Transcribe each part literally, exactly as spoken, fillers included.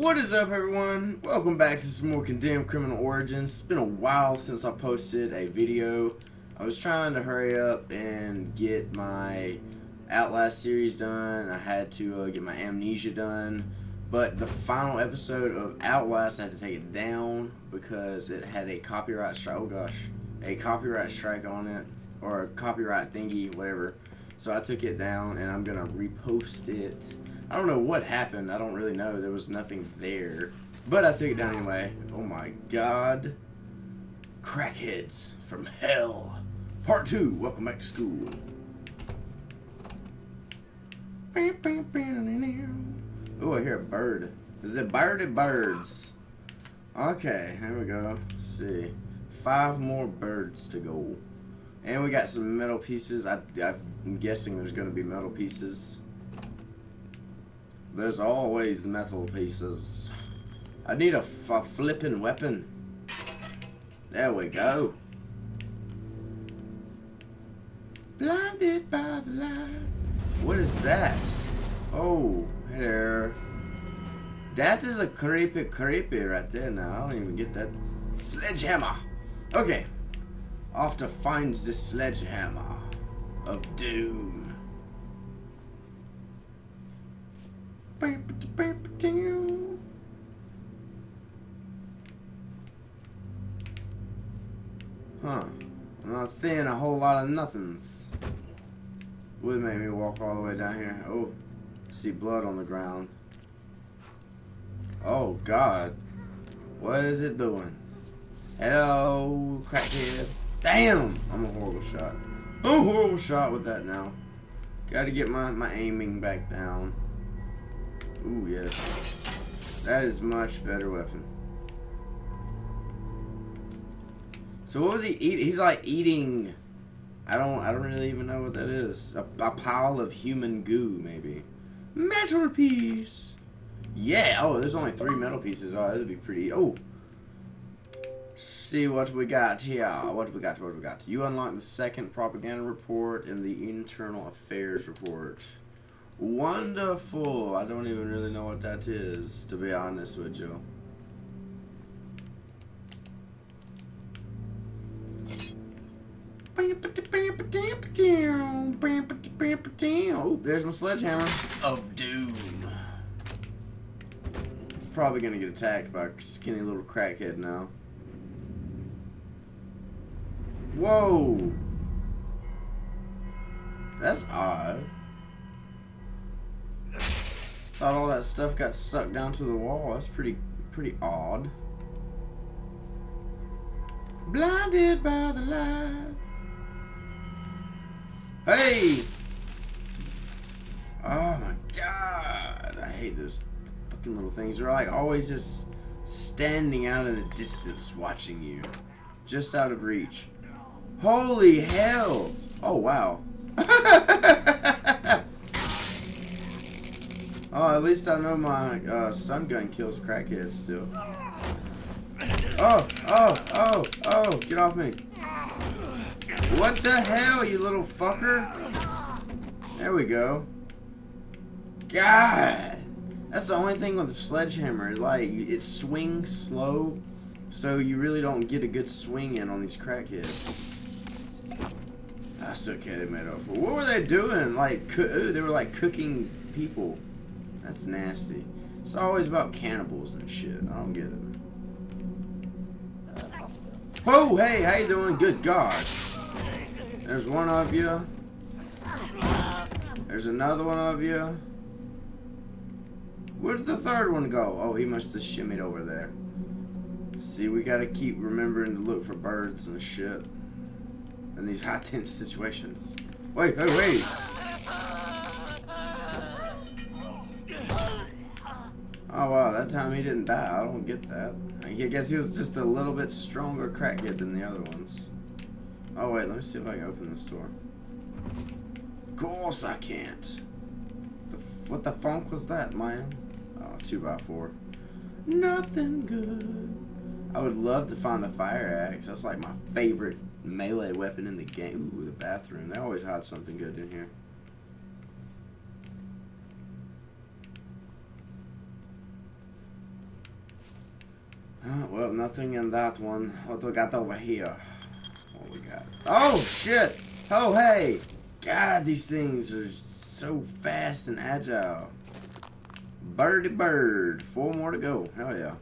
What is up, everyone? Welcome back to some more Condemned: Criminal Origins. It's been a while since I posted a video. I was trying to hurry up and get my Outlast series done. I had to uh, get my Amnesia done, but the final episode of Outlast, I had to take it down because it had a copyright strike. Oh gosh, a copyright strike on it, or a copyright thingy, whatever. So I took it down, and I'm gonna repost it. I don't know what happened. I don't really know. There was nothing there. But I took it down anyway. Oh my god. Crackheads from hell. Part two. Welcome back to school. Oh, I hear a bird. Is it bird or birds? Okay, here we go. Let's see. Five more birds to go. And we got some metal pieces. I, I'm guessing there's going to be metal pieces. There's always metal pieces. I need a, f a flipping weapon. There we go. Blinded by the light. What is that? Oh, there. That is a creepy, creepy right there. Now I don't even get that sledgehammer. Okay, off to find the sledgehammer of doom. Huh. I'm not seeing a whole lot of nothings. Would make me walk all the way down here. Oh, see blood on the ground. Oh god. What is it doing? Hello, crackhead. Damn! I'm a horrible shot. I'm a horrible shot with that now. Gotta get my, my aiming back down. Ooh, yes. That is much better weapon. So what was he eating? He's like eating... I don't I don't really even know what that is. A, a pile of human goo, maybe. Metal piece! Yeah! Oh, there's only three metal pieces. Oh, that would be pretty... Oh! See what we got here. What we got, what we got. You unlock the second propaganda report and the internal affairs report. Wonderful. I don't even really know what that is, to be honest with you. Oh, there's my sledgehammer of doom. Probably gonna get attacked by a skinny little crackhead now. Whoa, that's odd. Thought all that stuff got sucked down to the wall. That's pretty, pretty odd. Blinded by the light. Hey! Oh my god! I hate those fucking little things. They're like always just standing out in the distance, watching you, just out of reach. Holy hell! Oh wow! Oh, at least I know my uh, stun gun kills crackheads still. Oh, oh, oh, oh, get off me. What the hell, you little fucker? There we go. God! That's the only thing with the sledgehammer. Like, it swings slow, so you really don't get a good swing in on these crackheads. I still can't admit it. What were they doing? Like, ooh, they were like cooking people. That's nasty. It's always about cannibals and shit. I don't get it. Whoa, hey, how you doing? Good God. There's one of you. There's another one of you. Where did the third one go? Oh, he must have shimmied over there. See, we gotta keep remembering to look for birds and shit in these high tense situations. Wait, wait, wait. Oh wow, that time he didn't die. I don't get that. I guess he was just a little bit stronger crackhead than the other ones. Oh wait, let me see if I can open this door. Of course I can't. The, what the funk was that, man? Oh, two by four. Nothing good. I would love to find a fire axe. That's like my favorite melee weapon in the game. Ooh, the bathroom. They always hide something good in here. Uh, well, nothing in that one. What do we got over here? What we got? Oh, shit! Oh, hey! God, these things are so fast and agile. Birdie bird. Four more to go. Hell yeah.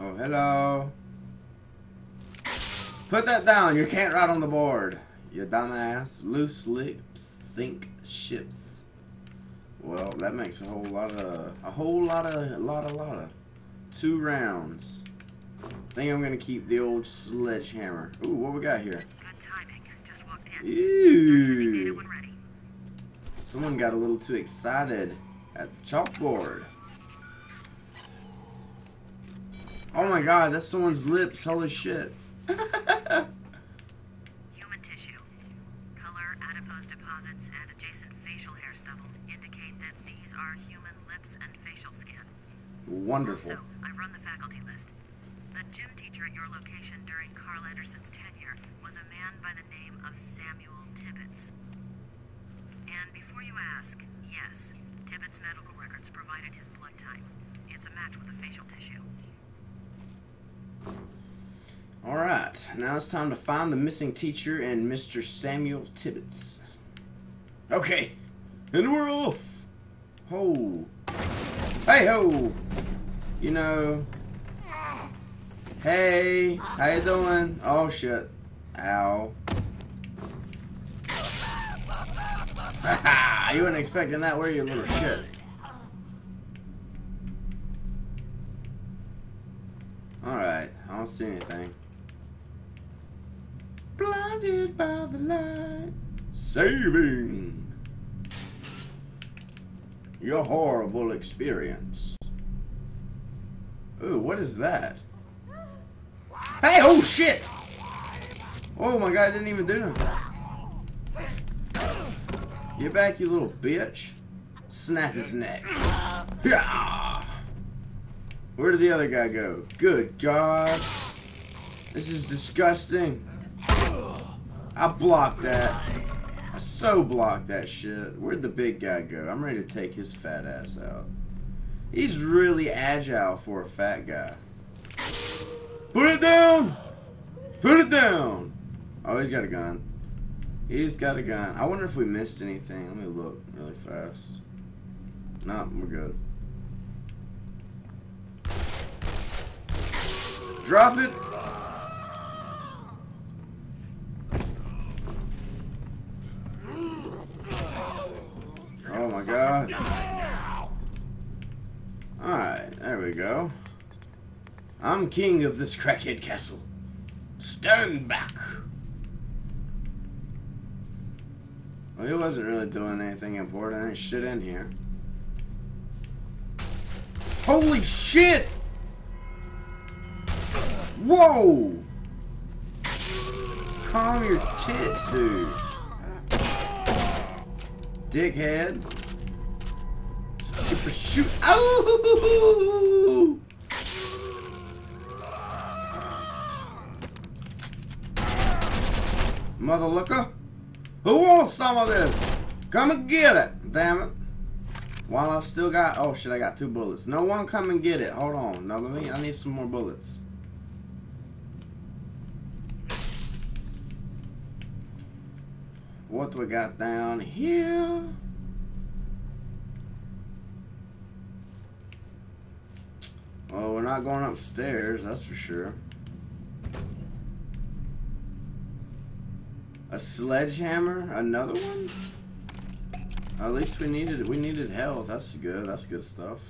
Oh, hello. Put that down. You can't ride on the board. You dumbass. Loose lips sink ships. Well, that makes a whole lot of... A whole lot of... A lot of... A lot of... Two rounds. I think I'm gonna keep the old sledgehammer. Ooh, what we got here? Good timing. Just walked in. Ew. Someone got a little too excited at the chalkboard. Oh my god, that's someone's lips. Holy shit. Human tissue. Color, adipose deposits, and adjacent facial hair stubble indicate that these are human lips and facial skin. Wonderful. Also, I've run the faculty list. The gym teacher at your location during Carl Anderson's tenure was a man by the name of Samuel Tibbetts. And before you ask, yes, Tibbetts' medical records provided his blood type. It's a match with the facial tissue. Alright, now it's time to find the missing teacher and Mister Samuel Tibbetts. Okay, and we're off! Ho! Hey ho! You know... Hey, how you doing? Oh shit. Ow. Haha, you weren't expecting that, were you, little shit? Alright, I don't see anything. Blinded by the light. Saving your horrible experience. Ooh, what is that? Hey, oh shit! Oh my god, I didn't even do nothing. Get back, you little bitch. Snap his neck. Yeah. Where did the other guy go? Good god. This is disgusting. I blocked that. I so blocked that shit. Where'd the big guy go? I'm ready to take his fat ass out. He's really agile for a fat guy. Put it down! Put it down! Oh, he's got a gun. He's got a gun. I wonder if we missed anything. Let me look really fast. Nope, we're good. Drop it! Oh my god. Alright, there we go. I'm king of this crackhead castle. Stand back. Well, he wasn't really doing anything important. There ain't shit in here. Holy shit! Whoa! Calm your tits, dude. Dickhead. Super shoot. Ow! Mother looker, who wants some of this? Come and get it, damn it. While I've still got, oh shit, I got two bullets. No one come and get it, hold on. No, let me, I need some more bullets. What do we got down here? Well, we're not going upstairs, that's for sure. A sledgehammer? Another one? At least we needed we needed health. That's good. That's good stuff.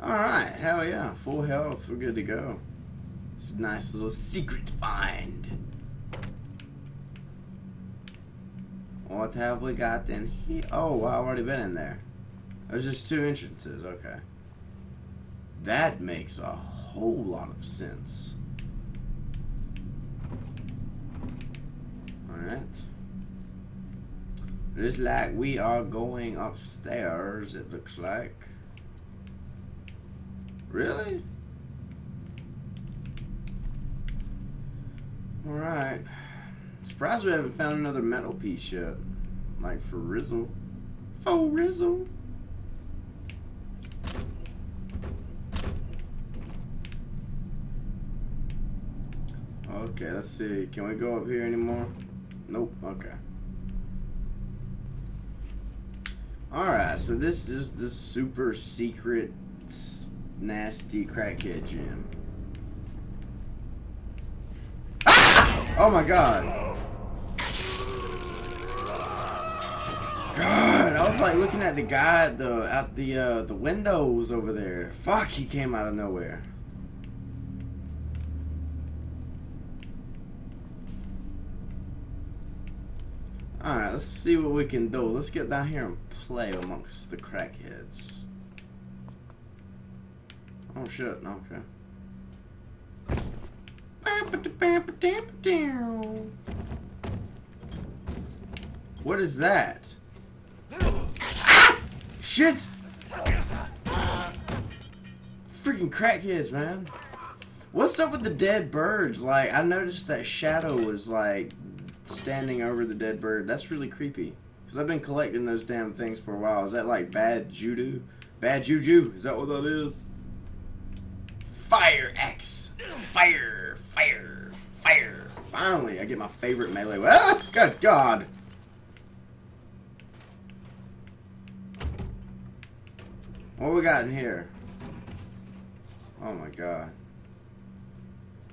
Alright. Hell yeah. Full health. We're good to go. It's a nice little secret find. What have we got in here? Oh, wow. I've already been in there. There's just two entrances. Okay. That makes a whole lot of sense. Alright. Looks like we are going upstairs, it looks like. Really? Alright. Surprised we haven't found another metal piece yet. Like for Rizzle. For Rizzle. Okay, let's see. Can we go up here anymore? Nope. Okay. Alright, so this is the super secret nasty crackhead gym. Ah! Oh my god. God, I was like looking at the guy at the out the uh the windows over there. Fuck, he came out of nowhere. Alright, let's see what we can do. Let's get down here and play amongst the crackheads. Oh shit, okay. What is that? Ah! Shit! Freaking crackheads, man. What's up with the dead birds? Like, I noticed that shadow was like standing over the dead bird. That's really creepy. Because I've been collecting those damn things for a while. Is that like bad juju? Bad juju? Is that what that is? Fire axe! Fire! Fire! Fire! Finally, I get my favorite melee weapon. Ah! Good God! What we got in here? Oh my God.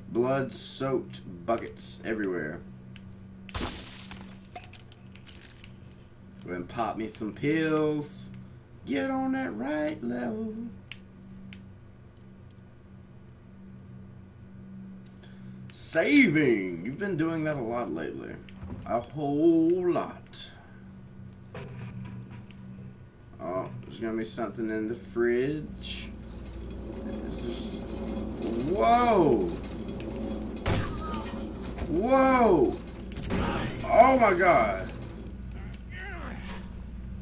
Blood-soaked buckets everywhere. Go ahead and pop me some pills. Get on that right level. Saving. You've been doing that a lot lately. A whole lot. Oh, there's gonna be something in the fridge. Is this... Whoa! Whoa! Oh my god!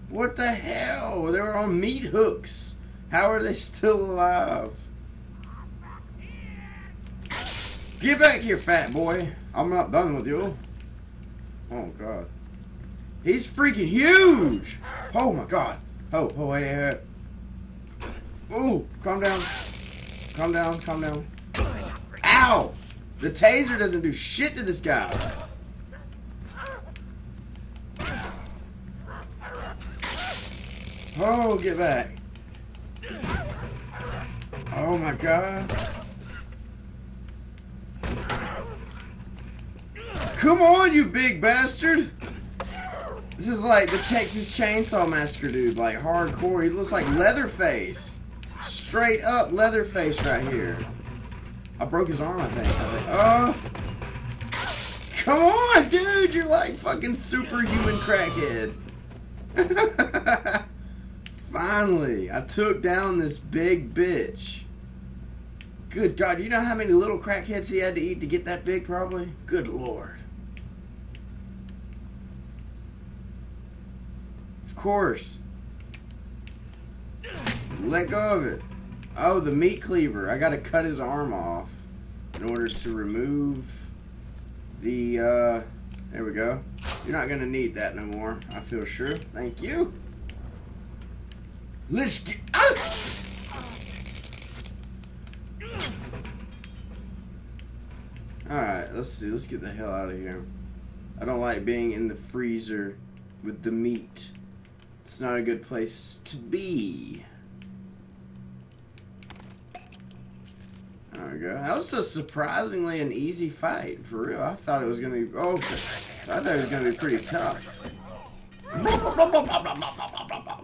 What the hell? They were on meat hooks. How are they still alive? Get back here, fat boy. I'm not done with you. Oh god. He's freaking huge. Oh my god. Oh, oh, hey, hey. Ooh, calm down. Calm down, calm down. Ow! The taser doesn't do shit to this guy. Oh, get back. Oh my god. Come on, you big bastard. This is like the Texas Chainsaw Massacre dude, like hardcore. He looks like Leatherface. Straight up Leatherface right here. I broke his arm, I think. I think. Oh. Come on, dude. You're like fucking superhuman crackhead. Finally, I took down this big bitch. Good God, you know how many little crackheads he had to eat to get that big, probably? Good Lord. Of course. Let go of it. Oh, the meat cleaver. I gotta cut his arm off in order to remove the, uh, there we go. You're not gonna need that no more, I feel sure. Thank you. Let's get... Ah! Alright, let's see. Let's get the hell out of here. I don't like being in the freezer with the meat. It's not a good place to be. There we go. That was a surprisingly an easy fight, for real. I thought it was going to be... Oh, I thought it was going to be pretty tough.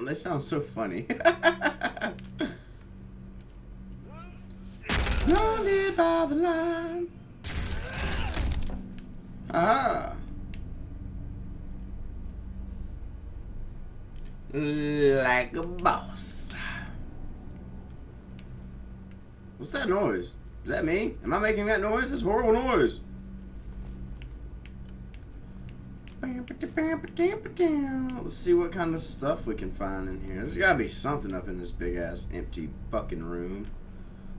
They sound so funny. Lonely by the line. Ah. Like a boss. What's that noise? Is that me? Am I making that noise? It's horrible noise. Let's see what kind of stuff we can find in here. There's gotta be something up in this big ass empty fucking room.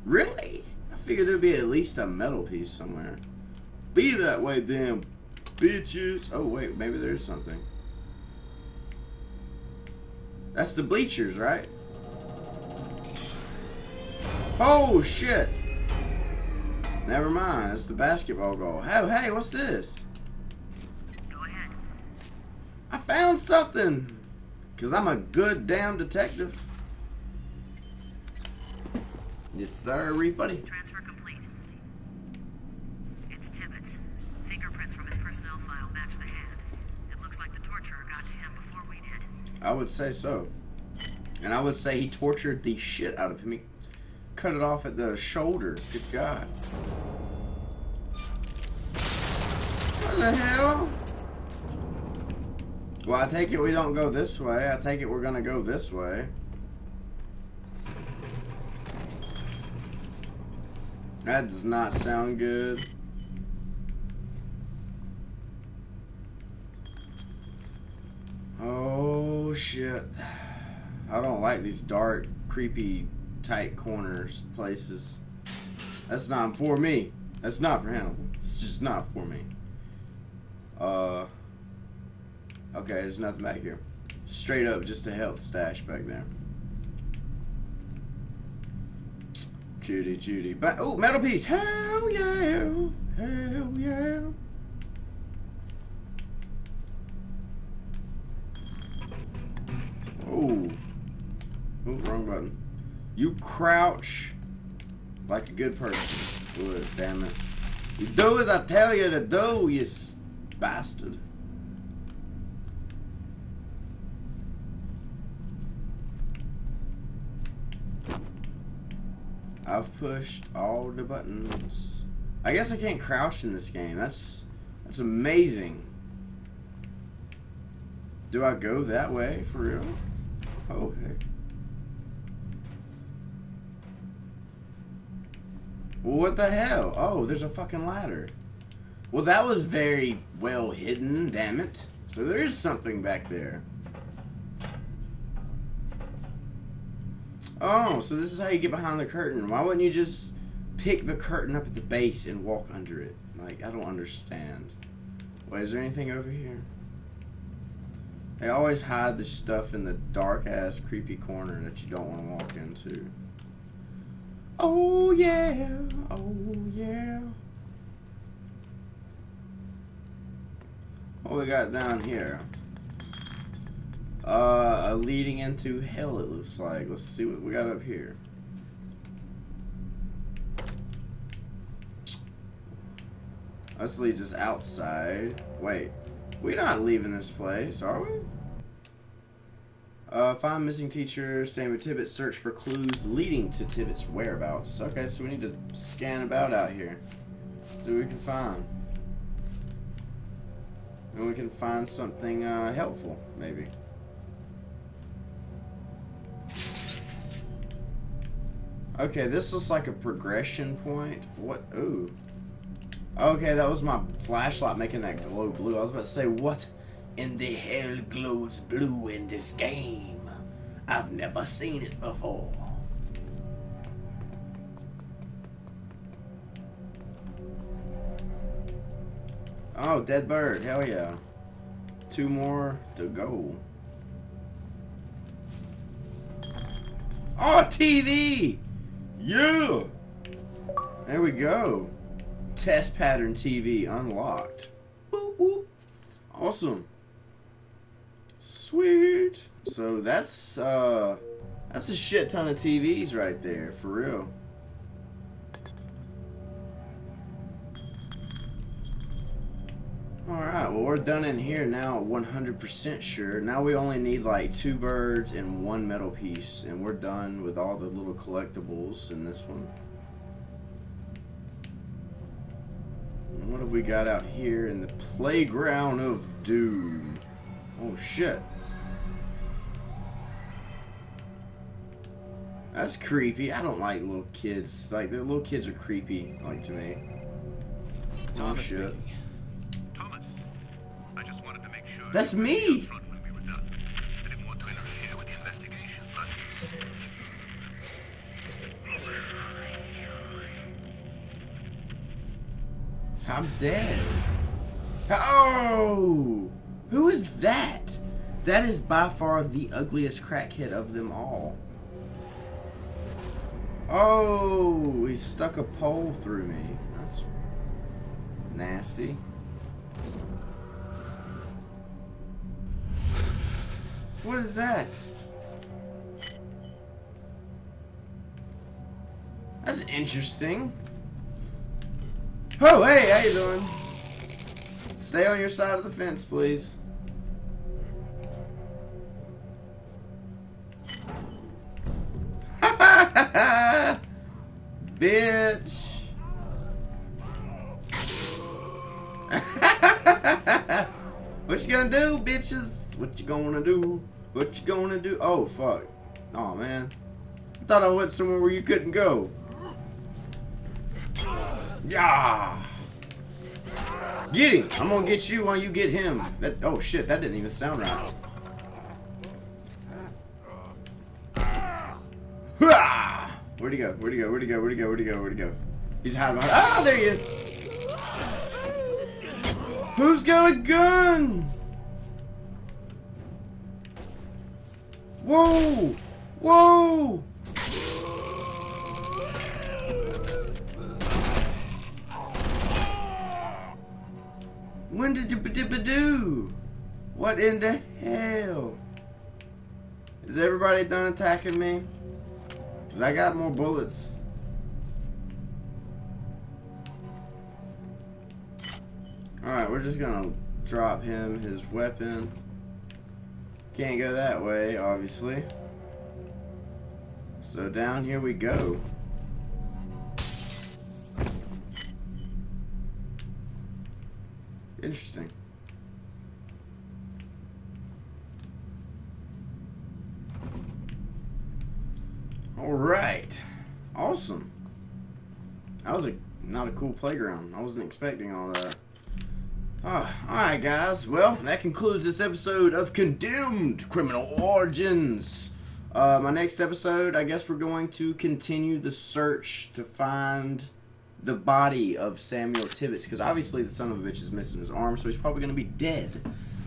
Really? I figured there'd be at least a metal piece somewhere. Be that way, them bitches. Oh wait, maybe there's something. That's the bleachers, right? Oh shit! Never mind, that's the basketball goal. Hey, hey, what's this? Go ahead. I found something! Cause I'm a good damn detective. Yes, sir, Reef buddy. Transfer complete. It's Tibbetts. Fingerprints from his personnel file match the hand. It looks like the torturer got to him before we did. I would say so. And I would say he tortured the shit out of him. He cut it off at the shoulder. Good God. What the hell? Well, I take it we don't go this way. I take it we're gonna go this way. That does not sound good. Oh shit. I don't like these dark, creepy, tight corners, places. That's not for me. That's not for him. It's just not for me. Uh. Okay, there's nothing back here. Straight up, just a health stash back there. Judy, Judy, but oh, metal piece! Hell yeah! Hell yeah! Oh, oh, wrong button. You crouch like a good person. Good, damn it! You do as I tell you to do, you bastard. I've pushed all the buttons. I guess I can't crouch in this game. That's that's amazing. Do I go that way for real? Oh hey. Well, what the hell? Oh, there's a fucking ladder. Well, that was very well hidden, damn it. So there is something back there. Oh, so this is how you get behind the curtain. Why wouldn't you just pick the curtain up at the base and walk under it? Like, I don't understand. Wait, is there anything over here? They always hide the stuff in the dark-ass, creepy corner that you don't want to walk into. Oh, yeah. Oh, yeah. What we got down here? Uh, leading into hell, it looks like. Let's see what we got up here. This leads us outside. Wait, we're not leaving this place, are we? Uh, find missing teacher, Samuel Tibbetts, search for clues leading to Tibbetts' whereabouts. Okay, so we need to scan about out here. So we can find. And we can find something, uh, helpful, maybe. Okay, this looks like a progression point. What? Ooh. Okay, that was my flashlight making that glow blue. I was about to say, what in the hell glows blue in this game? I've never seen it before. Oh, dead bird. Hell yeah. Two more to go. Oh, T V! Yeah! There we go. Test pattern T V unlocked. Boop, boop. Awesome. Sweet. So that's uh that's a shit ton of T Vs right there, for real. Alright, well we're done in here now, one hundred percent sure. Now we only need like two birds and one metal piece, and we're done with all the little collectibles in this one. And what have we got out here in the playground of doom? Oh shit. That's creepy. I don't like little kids. Like, their little kids are creepy, like, to me. Oh shit. That's me! I'm dead. Oh! Who is that? That is by far the ugliest crackhead of them all. Oh, he stuck a pole through me. That's nasty. What is that? That's interesting. Oh, hey, how you doing? Stay on your side of the fence, please. Bitch. What you gonna do, bitches? What you gonna do? What you gonna do? Oh, fuck. Oh, man. I thought I went somewhere where you couldn't go. Yeah. Get him. I'm gonna get you while you get him. That, oh, shit. That didn't even sound right. Where'd he go? Where'd he go? Where'd he go? Where'd he go? Where'd he go? Where'd he go? He's hiding behind. Ah, oh, there he is! Who's got a gun? Whoa! Whoa! When did you ba-dip-a-doo? What in the hell? Is everybody done attacking me? Cause I got more bullets. Alright, we're just gonna drop him his weapon. Can't go that way, obviously. So down here we go. Interesting. Alright. Awesome. That was a not a cool playground. I wasn't expecting all that. Oh, alright guys. Well, that concludes this episode of Condemned: Criminal Origins. Uh, my next episode, I guess we're going to continue the search to find the body of Samuel Tibbetts, because obviously the son of a bitch is missing his arm, so he's probably going to be dead.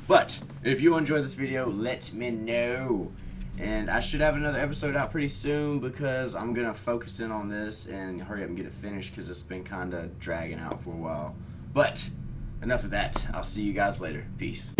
But if you enjoyed this video, let me know. And I should have another episode out pretty soon, because I'm going to focus in on this and hurry up and get it finished, because it's been kind of dragging out for a while. But enough of that. I'll see you guys later. Peace.